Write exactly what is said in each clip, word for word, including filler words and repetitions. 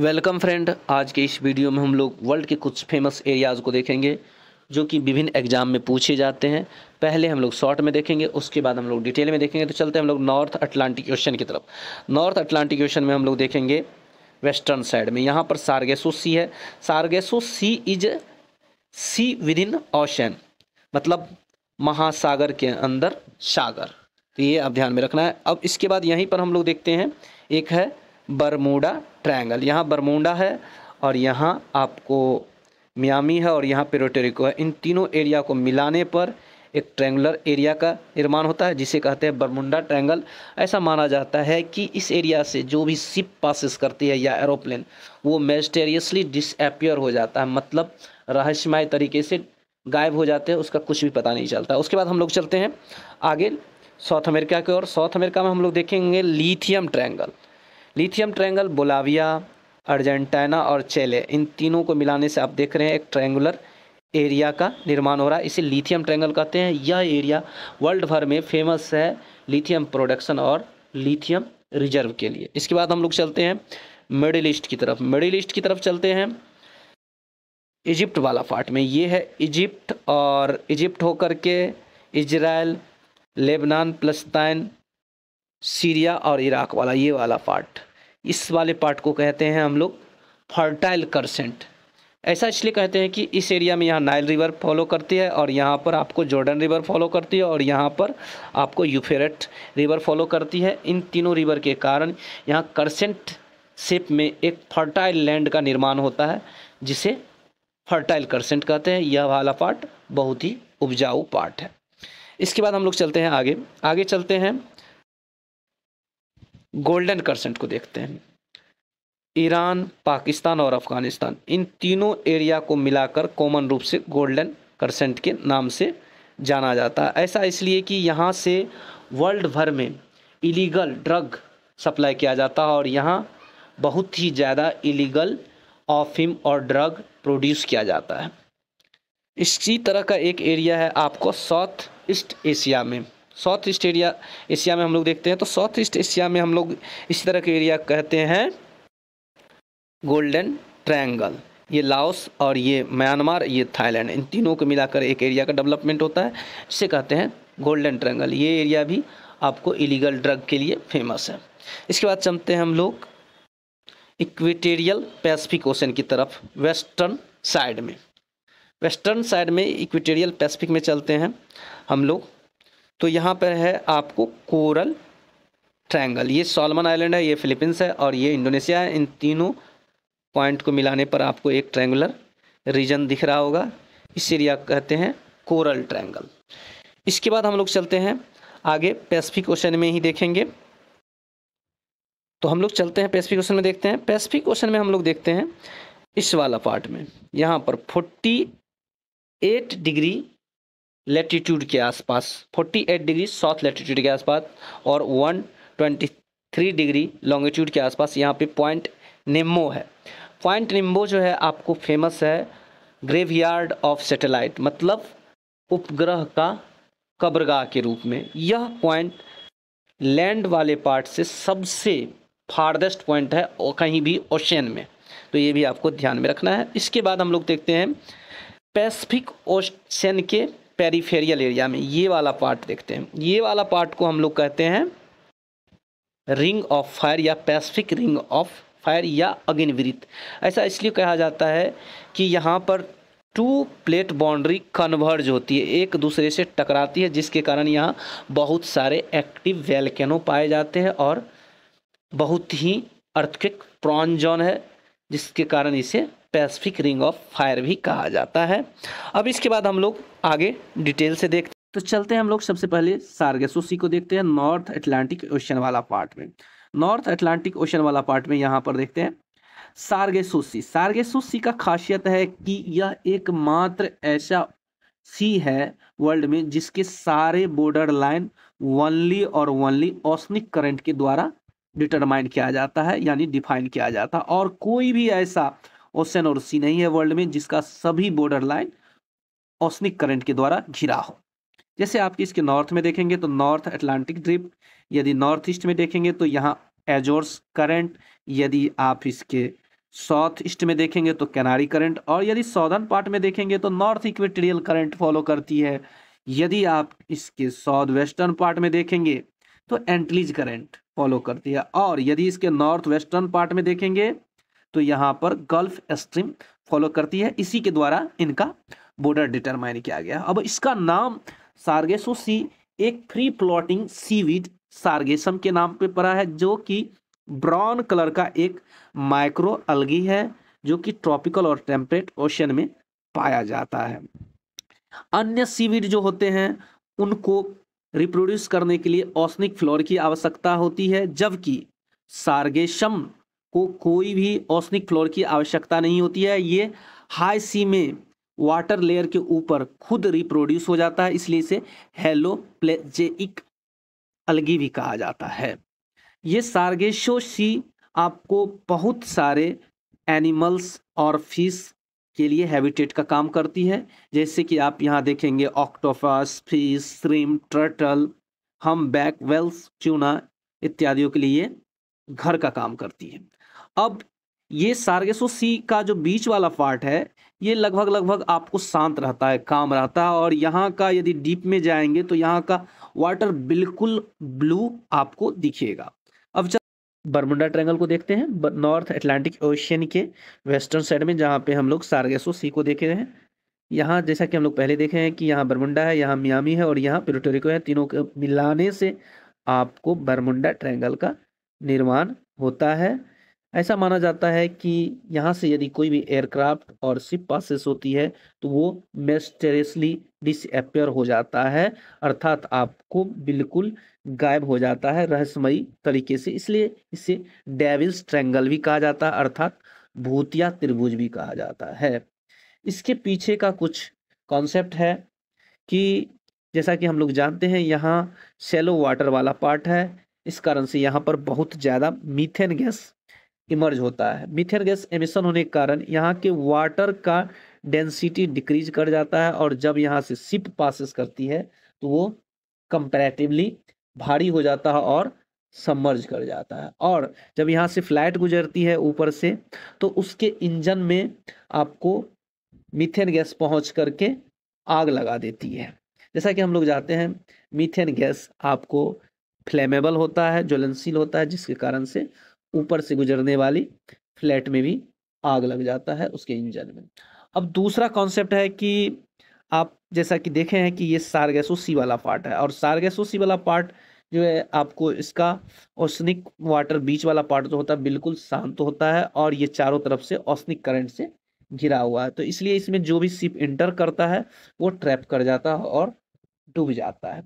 Welcome friend, आज के इस वीडियो में हम लोग वर्ल्ड के कुछ फेमस एरियाज़ को देखेंगे जो कि विभिन्न एग्जाम में पूछे जाते हैं। पहले हम लोग शॉर्ट में देखेंगे, उसके बाद हम लोग डिटेल में देखेंगे। तो चलते हैं हम लोग नॉर्थ अटलांटिक ओशन की तरफ। नॉर्थ अटलांटिक ओशन में हम लोग देखेंगे वेस्टर्न साइड में, यहाँ पर सार्गेसो सी है। Sargasso sea is sea within ocean, मतलब महासागर के अंदर सागर, तो ये आप ध्यान में रखना है। अब इसके बाद यहीं पर हम लोग देखते हैं एक है बरमूडा ट्रायंगल। यहाँ बरमूडा है और यहाँ आपको मियामी है और यहाँ पोर्टो रिको है। इन तीनों एरिया को मिलाने पर एक ट्रायंगुलर एरिया का निर्माण होता है जिसे कहते हैं बरमूडा ट्रायंगल। ऐसा माना जाता है कि इस एरिया से जो भी शिप पासिस करती है या एरोप्लेन, वो मिस्टीरियसली डिसअपियर हो जाता है, मतलब रहस्यमय तरीके से गायब हो जाते हैं, उसका कुछ भी पता नहीं चलता। उसके बाद हम लोग चलते हैं आगे साउथ अमेरिका की ओर। साउथ अमेरिका में हम लोग देखेंगे lithium triangle. Lithium triangle Bolivia, Argentina और चिले, इन तीनों को मिलाने से आप देख रहे हैं एक ट्रायंगुलर एरिया का निर्माण हो रहा है, इसे लिथियम ट्रायंगल कहते हैं। यह एरिया वर्ल्ड भर में फेमस है लिथियम प्रोडक्शन और लिथियम रिजर्व के लिए। इसके बाद हम लोग चलते हैं मिडिल ईस्ट की तरफ। मिडिल ईस्ट की तरफ चलते हैं इजिप्ट वाला पार्ट में, ये है इजिप्ट, और इजिप्ट होकर के इजराइल, लेबनान, पलस्ताइन, सीरिया और इराक वाला ये वाला पार्ट, इस वाले पार्ट को कहते हैं हम लोग फर्टाइल करसेंट। ऐसा इसलिए कहते हैं कि इस एरिया में यहाँ नाइल रिवर फॉलो करती है और यहाँ पर आपको जॉर्डन रिवर फॉलो करती है और यहाँ पर आपको यूफ्रेट रिवर फॉलो करती है। इन तीनों रिवर के कारण यहाँ करसेंट शेप में एक फर्टाइल लैंड का निर्माण होता है जिसे फर्टाइल करसेंट कहते हैं। यह वाला पार्ट बहुत ही उपजाऊ पार्ट है। इसके बाद हम लोग चलते हैं आगे आगे चलते हैं गोल्डन करसेंट को देखते हैं। ईरान, पाकिस्तान और अफगानिस्तान, इन तीनों एरिया को मिलाकर कॉमन रूप से गोल्डन करसेंट के नाम से जाना जाता है। ऐसा इसलिए कि यहाँ से वर्ल्ड भर में इलीगल ड्रग सप्लाई किया जाता है और यहाँ बहुत ही ज़्यादा इलीगल अफीम और ड्रग प्रोड्यूस किया जाता है। इसी तरह का एक एरिया है आपको साउथ ईस्ट एशिया में। साउथ ईस्ट एरिया एशिया में हम लोग देखते हैं, तो साउथ ईस्ट एशिया में हम लोग इसी तरह के एरिया कहते हैं गोल्डन ट्रायंगल। ये लाओस और ये म्यांमार, ये थाईलैंड, इन तीनों को मिलाकर एक एरिया का डेवलपमेंट होता है, इसे कहते हैं गोल्डन ट्रायंगल। ये एरिया भी आपको इलीगल ड्रग के लिए फेमस है। इसके बाद चलते हैं हम लोग इक्वेटोरियल पैसिफिक ओशन की तरफ, वेस्टर्न साइड में। वेस्टर्न साइड में इक्वेटोरियल पैसिफिक में चलते हैं हम लोग, तो यहाँ पर है आपको कोरल ट्रायंगल। ये सोलोमन आइलैंड है, ये फिलीपींस है और ये इंडोनेशिया है। इन तीनों पॉइंट को मिलाने पर आपको एक ट्रायंगुलर रीजन दिख रहा होगा, इस एरिया कहते हैं कोरल ट्रायंगल। इसके बाद हम लोग चलते हैं आगे पैसिफिक ओशन में ही देखेंगे। तो हम लोग चलते हैं पैसिफिक ओशन में देखते हैं पैसिफिक ओशन में हम लोग देखते हैं इस वाला पार्ट में, यहाँ पर अड़तालीस डिग्री लैटिट्यूड के आसपास, अड़तालीस डिग्री साउथ लैटिट्यूड के आसपास और एक सौ तेईस डिग्री लॉन्गिट्यूड के आसपास यहाँ पे पॉइंट नेमो है। पॉइंट नेमो जो है आपको फेमस है ग्रेवयार्ड ऑफ सैटेलाइट, मतलब उपग्रह का कब्रगाह के रूप में। यह पॉइंट लैंड वाले पार्ट से सबसे फार्देस्ट पॉइंट है और कहीं भी ओशन में, तो ये भी आपको ध्यान में रखना है। इसके बाद हम लोग देखते हैं पैसिफिक ओशन के पेरिफेरियल एरिया में, ये वाला पार्ट देखते हैं। ये वाला पार्ट को हम लोग कहते हैं रिंग ऑफ फायर या पैसिफिक रिंग ऑफ फायर या अग्निविरित। ऐसा इसलिए कहा जाता है कि यहाँ पर टू प्लेट बाउंड्री कन्वर्ज होती है, एक दूसरे से टकराती है, जिसके कारण यहाँ बहुत सारे एक्टिव वोल्केनो पाए जाते हैं और बहुत ही अर्थक्वेक प्रॉन जोन है, जिसके कारण इसे पैसिफिक रिंग ऑफ फायर भी कहा जाता है। अब इसके बाद हम लोग आगे डिटेल से देखते हैं। तो चलते हैं हम लोग सबसे पहले सार्गेसो सी को देखते हैं, नॉर्थ अटलांटिक ओशन वाला पार्ट में। नॉर्थ अटलांटिक ओशन वाला पार्ट में यहाँ पर देखते हैं सार्गेसो सी। सार्गेसो सी का खासियत है कि यह एकमात्र ऐसा सी है वर्ल्ड में जिसके सारे बॉर्डर लाइन वनली और वनली ओशनिक करंट के द्वारा डिटरमाइन किया जाता है, यानी डिफाइन किया जाता है, और कोई भी ऐसा ओशन और सी नहीं है वर्ल्ड में जिसका सभी बॉर्डर लाइन ओशनिक करंट के द्वारा घिरा हो। जैसे आप इसके नॉर्थ में देखेंगे तो नॉर्थ अटलांटिक ड्रिफ्ट, यदि नॉर्थ ईस्ट में देखेंगे तो यहाँ एजोर्स करंट, यदि आप इसके साउथ ईस्ट में देखेंगे तो कैनारी करंट, और यदि सॉदर्न पार्ट में देखेंगे तो नॉर्थ इक्वेटोरियल करंट फॉलो करती है। यदि आप इसके साउथ वेस्टर्न पार्ट में देखेंगे तो एंटलीज करंट फॉलो करती है, और यदि इसके नॉर्थ वेस्टर्न पार्ट में देखेंगे तो यहाँ पर गल्फ स्ट्रीम फॉलो करती है। इसी के द्वारा इनका बॉर्डर डिटरमाइन किया गया। अब इसका नाम सार्गेसो सी एक फ्री फ्लोटिंग सीवीड सार्गेसम के नाम पे पड़ा है, जो कि ब्राउन कलर का एक माइक्रो अलगी है, जो कि ट्रॉपिकल और टेम्परेट ओशन में पाया जाता है। अन्य सीवीड जो होते हैं उनको रिप्रोड्यूस करने के लिए ओसनिक फ्लोर की आवश्यकता होती है, जबकि सार्गेसम को कोई भी ओसनिक फ्लोर की आवश्यकता नहीं होती है। ये हाई सी में वाटर लेयर के ऊपर खुद रिप्रोड्यूस हो जाता है, इसलिए इसे हेलोप्लेजेइक अलगी भी कहा जाता है। ये सार्गेसो सी आपको बहुत सारे एनिमल्स और फिश के लिए हैबिटेट का काम करती है, जैसे कि आप यहाँ देखेंगे octopus, fish, shrimp, turtle, humpback, whales, tuna इत्यादियों के लिए घर का काम करती है। अब ये सार्गेसो सी का जो बीच वाला पार्ट है ये लगभग लगभग आपको शांत रहता है, काम रहता है, और यहाँ का यदि डीप में जाएंगे तो यहाँ का वाटर बिल्कुल ब्लू आपको दिखेगा। अब चल बर्मुडा ट्रायंगल को देखते हैं, नॉर्थ अटलांटिक ओशियन के वेस्टर्न साइड में, जहाँ पे हम लोग सार्गेसो सी को देखे हैं। यहाँ जैसा कि हम लोग पहले देखे हैं कि यहाँ बर्मुडा है, यहाँ मियामी है और यहाँ पोर्टो रिको है, तीनों के मिलाने से आपको बर्मुडा ट्रायंगल का निर्माण होता है। ऐसा माना जाता है कि यहाँ से यदि कोई भी एयरक्राफ्ट और शिप पासेस होती है तो वो मिस्टीरियसली डिसअपीयर हो जाता है, अर्थात आपको बिल्कुल गायब हो जाता है रहस्यमयी तरीके से, इसलिए इसे डेविल्स ट्रायंगल भी कहा जाता है, अर्थात भूतिया त्रिभुज भी कहा जाता है। इसके पीछे का कुछ कॉन्सेप्ट है कि जैसा कि हम लोग जानते हैं यहाँ शैलो वाटर वाला पार्ट है, इस कारण से यहाँ पर बहुत ज़्यादा मीथेन गैस इमर्ज होता है। मीथेन गैस एमिशन होने के कारण यहाँ के वाटर का डेंसिटी डिक्रीज कर जाता है, और जब यहाँ से शिप पासेस करती है तो वो कंपैरेटिवली भारी हो जाता है और सबमर्ज कर जाता है। और जब यहाँ से फ्लाइट गुजरती है ऊपर से तो उसके इंजन में आपको मीथेन गैस पहुँच करके आग लगा देती है। जैसा कि हम लोग जानते हैं मीथेन गैस आपको फ्लेमेबल होता है, ज्वलनशील होता है, जिसके कारण से ऊपर से गुजरने वाली फ्लैट में भी आग लग जाता है उसके इंजन में। अब दूसरा कॉन्सेप्ट है कि आप जैसा कि देखें हैं कि ये सार्गेसो सी वाला पार्ट है, और सार्गेसो सी वाला पार्ट जो है आपको इसका ओसनिक वाटर बीच वाला पार्ट जो होता है बिल्कुल शांत होता है, और ये चारों तरफ से ओसनिक करंट से घिरा हुआ है, तो इसलिए इसमें जो भी शिप इंटर करता है वो ट्रैप कर जाता है और डूब जाता है।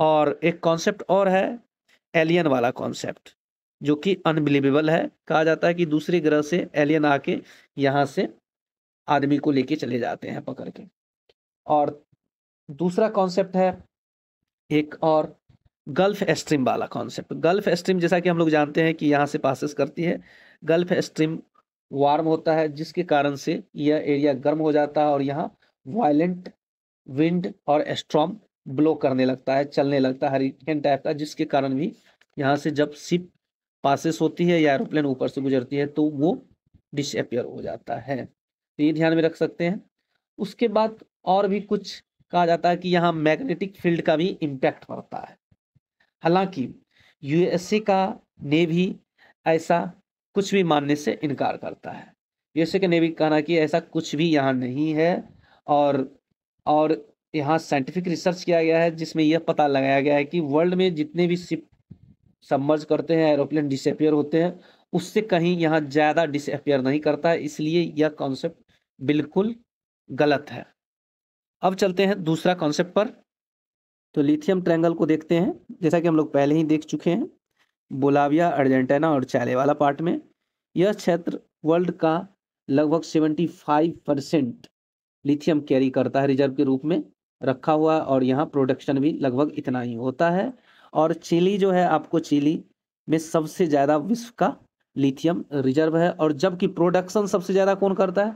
और एक कॉन्सेप्ट और है एलियन वाला कॉन्सेप्ट, जो कि अनबिलीवेबल है। कहा जाता है कि दूसरे ग्रह से एलियन आके यहाँ से आदमी को लेके चले जाते हैं पकड़ के। और दूसरा कॉन्सेप्ट है एक और गल्फ स्ट्रीम वाला कॉन्सेप्ट। गल्फ स्ट्रीम जैसा कि हम लोग जानते हैं कि यहाँ से पासेस करती है, गल्फ स्ट्रीम वार्म होता है जिसके कारण से यह एरिया गर्म हो जाता है और यहाँ वायलेंट विंड और स्ट्रॉम ब्लो करने लगता है, चलने लगता है, हरिकेन टाइप का, जिसके कारण भी यहाँ से जब शिप पासेस होती है या एरोप्लेन ऊपर से गुजरती है तो वो डिसअपीयर हो जाता है। तो ये ध्यान में रख सकते हैं। उसके बाद और भी कुछ कहा जाता है कि यहाँ मैग्नेटिक फील्ड का भी इम्पैक्ट पड़ता है। हालांकि यूएसए का नेवी ऐसा कुछ भी मानने से इनकार करता है। यूएसए के नेवी कहना कि ऐसा कुछ भी यहाँ नहीं है, और और यहाँ साइंटिफिक रिसर्च किया गया है जिसमें यह पता लगाया गया है कि वर्ल्ड में जितने भी शिप सबमर्ज करते हैं, एरोप्लेन डिसअपीयर होते हैं, उससे कहीं यहाँ ज़्यादा डिसअपीयर नहीं करता है, इसलिए यह कॉन्सेप्ट बिल्कुल गलत है। अब चलते हैं दूसरा कॉन्सेप्ट पर, तो लिथियम ट्रायंगल को देखते हैं। जैसा कि हम लोग पहले ही देख चुके हैं बोलाविया, अर्जेंटीना और चिली वाला पार्ट में, यह क्षेत्र वर्ल्ड का लगभग seventy five percent lithium carry करता है, रिजर्व के रूप में रखा हुआ, और यहाँ प्रोडक्शन भी लगभग इतना ही होता है। और चिली जो है आपको, चिली में सबसे ज़्यादा विश्व का लिथियम रिजर्व है, और जबकि प्रोडक्शन सबसे ज़्यादा कौन करता है?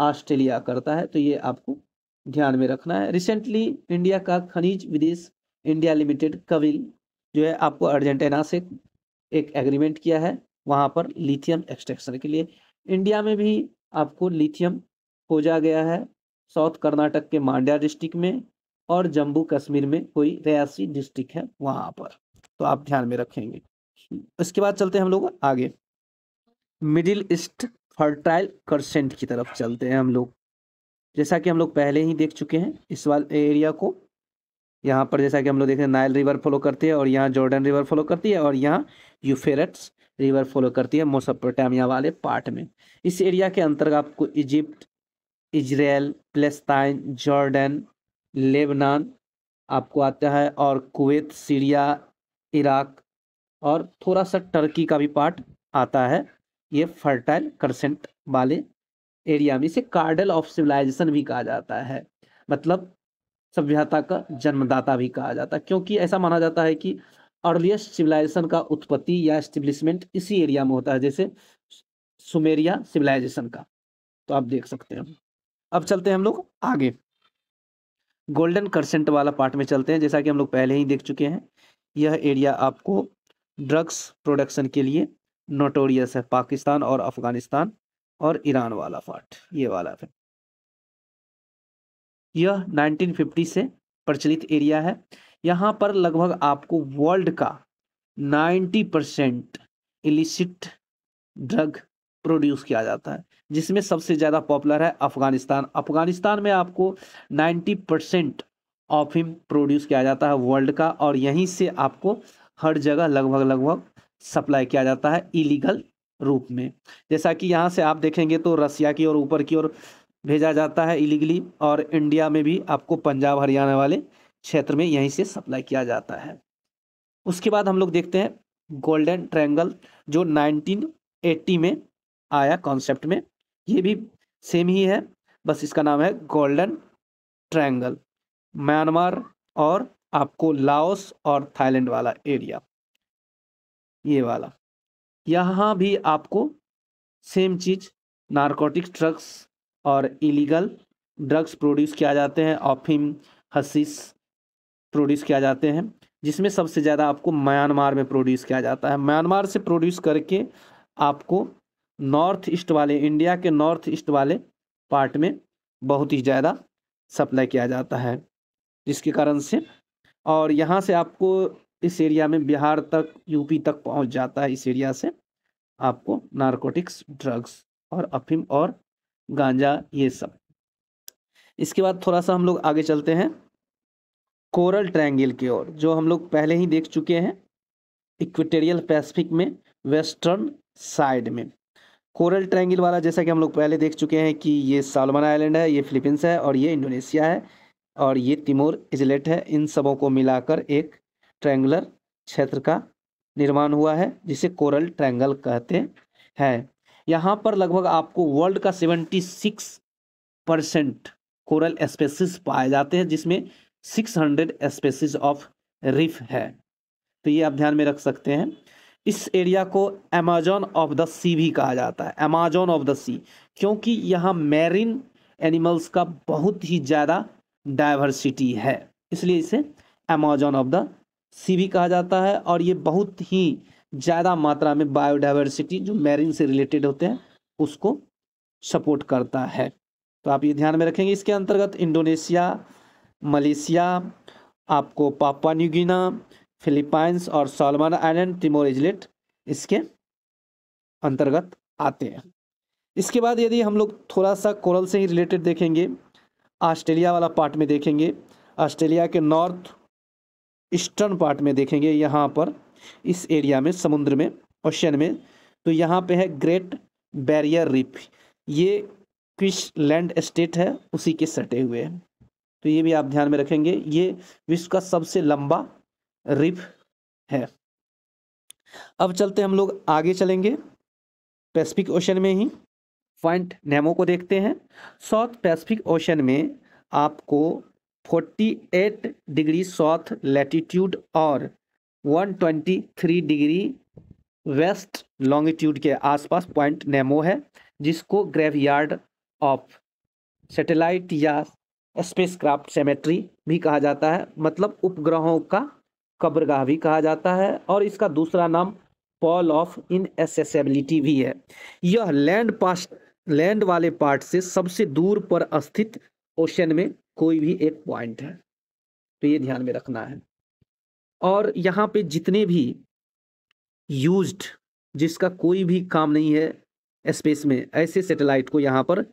ऑस्ट्रेलिया करता है। तो ये आपको ध्यान में रखना है। रिसेंटली इंडिया का खनिज विदेश इंडिया लिमिटेड कविल जो है आपको अर्जेंटीना से एक एग्रीमेंट किया है वहाँ पर लिथियम एक्सट्रैक्शन के लिए। इंडिया में भी आपको लिथियम खोजा गया है साउथ कर्नाटक के मांड्या डिस्ट्रिक्ट में और जम्मू कश्मीर में कोई रियासी डिस्ट्रिक्ट है वहाँ पर, तो आप ध्यान में रखेंगे। इसके बाद चलते हैं हम लोग आगे मिडिल ईस्ट फर्टाइल क्रसेंट की तरफ चलते हैं हम लोग। जैसा कि हम लोग पहले ही देख चुके हैं इस वाले एरिया को, यहाँ पर जैसा कि हम लोग देख रहे हैं नाइल रिवर फॉलो करती है और यहाँ जॉर्डन रिवर फॉलो करती है और यहाँ यूफ्रेट्स रिवर फॉलो करती है मेसोपोटामिया वाले पार्ट में। इस एरिया के अंतर्गत आपको Egypt, Israel, Palestine, Jordan, Lebanon आपको आता है और कुवैत, सीरिया, इराक और थोड़ा सा टर्की का भी पार्ट आता है। ये फर्टाइल क्रसेंट वाले एरिया में इसे कार्डल ऑफ सिविलाइजेशन भी कहा जाता है, मतलब सभ्यता का जन्मदाता भी कहा जाता है, क्योंकि ऐसा माना जाता है कि अर्लीस्ट सिविलाइजेशन का उत्पत्ति या एस्टेब्लिशमेंट इसी एरिया में होता है, जैसे सुमेरिया सिविलाइजेशन का। तो आप देख सकते हैं। अब चलते हैं हम लोग आगे गोल्डन क्रसेंट वाला पार्ट में चलते हैं। जैसा कि हम लोग पहले ही देख चुके हैं यह एरिया आपको ड्रग्स प्रोडक्शन के लिए नोटोरियस है, पाकिस्तान और अफगानिस्तान और ईरान वाला पार्ट ये वाला है। यह नाइनटीन फिफ्टी से प्रचलित एरिया है। यहाँ पर लगभग आपको वर्ल्ड का ninety percent illicit drug produce किया जाता है, जिसमें सबसे ज़्यादा पॉपुलर है अफगानिस्तान। अफगानिस्तान में आपको नाइंटी परसेंट ऑफिम प्रोड्यूस किया जाता है वर्ल्ड का, और यहीं से आपको हर जगह लगभग लगभग सप्लाई किया जाता है इलीगल रूप में। जैसा कि यहाँ से आप देखेंगे तो रसिया की ओर ऊपर की ओर भेजा जाता है इलीगली, और इंडिया में भी आपको पंजाब हरियाणा वाले क्षेत्र में यहीं से सप्लाई किया जाता है। उसके बाद हम लोग देखते हैं गोल्डन ट्रायंगल, जो नाइनटीन एटी में आया कॉन्सेप्ट में। ये भी सेम ही है, बस इसका नाम है गोल्डन ट्रायंगल। म्यांमार और आपको लाओस और थाईलैंड वाला एरिया ये वाला, यहाँ भी आपको सेम चीज़ नारकोटिक्स ड्रग्स और इलीगल ड्रग्स प्रोड्यूस किया जाते हैं, ऑफिम हसीस प्रोड्यूस किया जाते हैं, जिसमें सबसे ज़्यादा आपको म्यांमार में प्रोड्यूस किया जाता है। म्यांमार से प्रोड्यूस करके आपको नॉर्थ ईस्ट वाले इंडिया के नॉर्थ ईस्ट वाले पार्ट में बहुत ही ज़्यादा सप्लाई किया जाता है, जिसके कारण से और यहाँ से आपको इस एरिया में बिहार तक यूपी तक पहुंच जाता है। इस एरिया से आपको नारकोटिक्स ड्रग्स और अफीम और गांजा ये सब। इसके बाद थोड़ा सा हम लोग आगे चलते हैं कोरल ट्रायंगल की ओर, जो हम लोग पहले ही देख चुके हैं इक्वेटोरियल पैसिफिक में वेस्टर्न साइड में। कोरल ट्रायंगल वाला जैसा कि हम लोग पहले देख चुके हैं कि ये सोलोमन आइलैंड है, ये फिलीपींस है और ये इंडोनेशिया है और ये तिमोर इजलेट है। इन सबों को मिलाकर एक ट्रायंगुलर क्षेत्र का निर्माण हुआ है जिसे कोरल ट्रायंगल कहते हैं। यहाँ पर लगभग आपको वर्ल्ड का seventy six percent coral species पाए जाते हैं, जिसमें six hundred species of reef है, तो ये आप ध्यान में रख सकते हैं। इस एरिया को अमेजोन ऑफ द सी भी कहा जाता है, अमेजोन ऑफ द सी, क्योंकि यहाँ मैरीन एनिमल्स का बहुत ही ज़्यादा डाइवर्सिटी है, इसलिए इसे अमेजोन ऑफ द सी भी कहा जाता है। और ये बहुत ही ज़्यादा मात्रा में बायोडाइवर्सिटी जो मैरीन से रिलेटेड होते हैं उसको सपोर्ट करता है, तो आप ये ध्यान में रखेंगे। इसके अंतर्गत इंडोनेशिया, मलेशिया, आपको पापुआ न्यू गिनी, फिलीपाइंस और सोलोमन आइलैंड, तिमोर इजलेट इसके अंतर्गत आते हैं। इसके बाद यदि हम लोग थोड़ा सा कोरल से ही रिलेटेड देखेंगे, ऑस्ट्रेलिया वाला पार्ट में देखेंगे, ऑस्ट्रेलिया के नॉर्थ ईस्टर्न पार्ट में देखेंगे, यहाँ पर इस एरिया में समुद्र में ओशन में, तो यहाँ पे है ग्रेट बैरियर रीफ, ये क्वींसलैंड स्टेट है उसी के सटे हुए हैं, तो ये भी आप ध्यान में रखेंगे। ये विश्व का सबसे लंबा रीफ है। अब चलते हम लोग आगे चलेंगे पैसिफिक ओशन में ही पॉइंट नेमो को देखते हैं। साउथ पैसिफिक ओशन में आपको forty eight degree south latitude और one twenty three degree west longitude के आसपास पॉइंट नेमो है, जिसको ग्रेवयार्ड ऑफ सैटेलाइट या स्पेसक्राफ्ट सेमेट्री भी कहा जाता है, मतलब उपग्रहों का कब्रगाह भी कहा जाता है, और इसका दूसरा नाम फॉल ऑफ इनएसेसिबिलिटी भी है। यह लैंड पास लैंड वाले पार्ट से सबसे दूर पर स्थित ओशन में कोई भी एक पॉइंट है, तो ये ध्यान में रखना है। और यहाँ पे जितने भी यूज्ड जिसका कोई भी काम नहीं है स्पेस में, ऐसे सैटेलाइट को यहाँ पर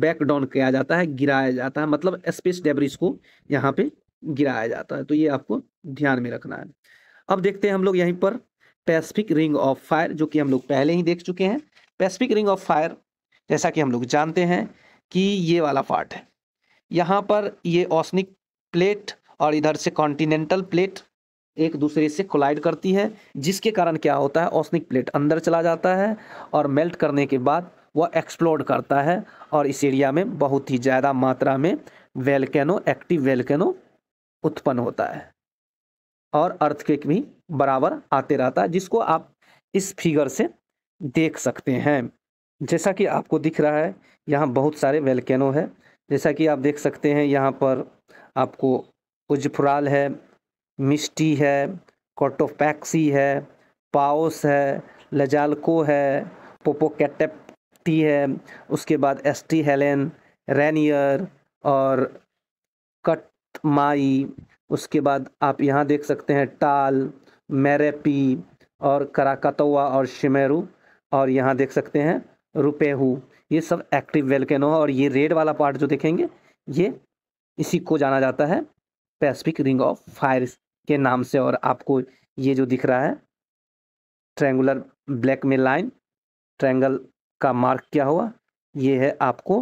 बैक डाउन किया जाता है, गिराया जाता है, मतलब स्पेस डेब्रिस को यहाँ पे गिराया जाता है, तो ये आपको ध्यान में रखना है। अब देखते हैं हम लोग यहीं पर पैसिफिक रिंग ऑफ फायर, जो कि हम लोग पहले ही देख चुके हैं। पैसिफिक रिंग ऑफ फायर जैसा कि हम लोग जानते हैं कि ये वाला पार्ट है, यहाँ पर ये ओशनिक प्लेट और इधर से कॉन्टिनेंटल प्लेट एक दूसरे से कोलाइड करती है, जिसके कारण क्या होता है, ओशनिक प्लेट अंदर चला जाता है और मेल्ट करने के बाद वह एक्सप्लोड करता है, और इस एरिया में बहुत ही ज़्यादा मात्रा में वेल्केनो एक्टिव वेल्केनो उत्पन्न होता है और अर्थक्वेक भी बराबर आते रहता है, जिसको आप इस फिगर से देख सकते हैं। जैसा कि आपको दिख रहा है यहाँ बहुत सारे वेल्केनो है, जैसा कि आप देख सकते हैं यहाँ पर आपको उजफ्राल है, मिस्टी है, कोटोपैक्सी है, पाओस है, लजालको है, पोपोकेटेप्टी है, उसके बाद एस्टी हेलेन, रेनियर और कटमाई, उसके बाद आप यहाँ देख सकते हैं टाल, मेरेपी और कराकातोआ और शिमेरू, और यहाँ देख सकते हैं रुपेहू, ये सब एक्टिव वेल्केनो है। और ये रेड वाला पार्ट जो देखेंगे ये इसी को जाना जाता है पैसिफिक रिंग ऑफ फायर के नाम से। और आपको ये जो दिख रहा है ट्रायंगुलर ब्लैक में लाइन, ट्रायंगल का मार्क क्या हुआ, ये है आपको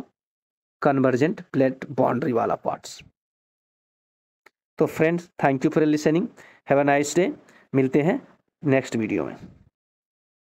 कन्वर्जेंट प्लेट बाउंड्री वाला पार्ट्स। तो friends, thank you for listening, have a nice day, मिलते हैं नेक्स्ट वीडियो में।